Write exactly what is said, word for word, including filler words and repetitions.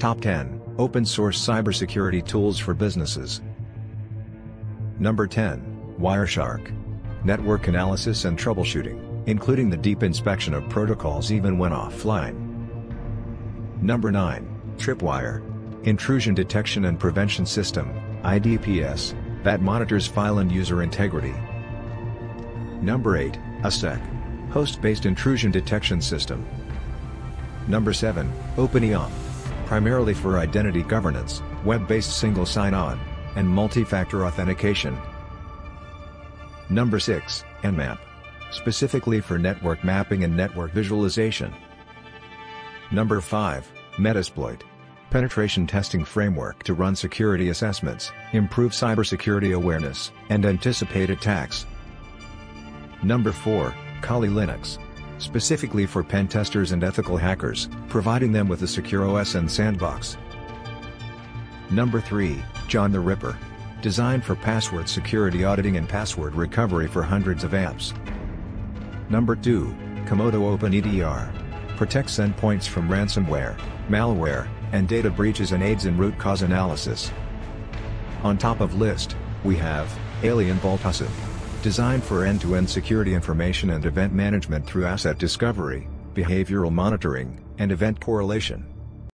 Top ten, Open Source Cybersecurity Tools for Businesses. Number ten, Wireshark. Network analysis and troubleshooting, including the deep inspection of protocols even when offline. Number nine, Tripwire. Intrusion Detection and Prevention System, I D P S, that monitors file and user integrity. Number eight, A S E C. Host-based Intrusion Detection System. Number seven, OpenIAM. Primarily for identity governance, web-based single sign-on, and multi-factor authentication. Number six, Nmap. Specifically for network mapping and network visualization. Number five, Metasploit. Penetration testing framework to run security assessments, improve cybersecurity awareness, and anticipate attacks. Number four, Kali Linux. Specifically for pen testers and ethical hackers, providing them with a secure O S and sandbox. Number three, John the Ripper. Designed for password security auditing and password recovery for hundreds of apps. Number two, Comodo OpenEDR. Protects endpoints from ransomware, malware, and data breaches and aids in root cause analysis. On top of list, we have AlienVault OSSIM. Designed for end-to-end security information and event management through asset discovery, behavioral monitoring, and event correlation.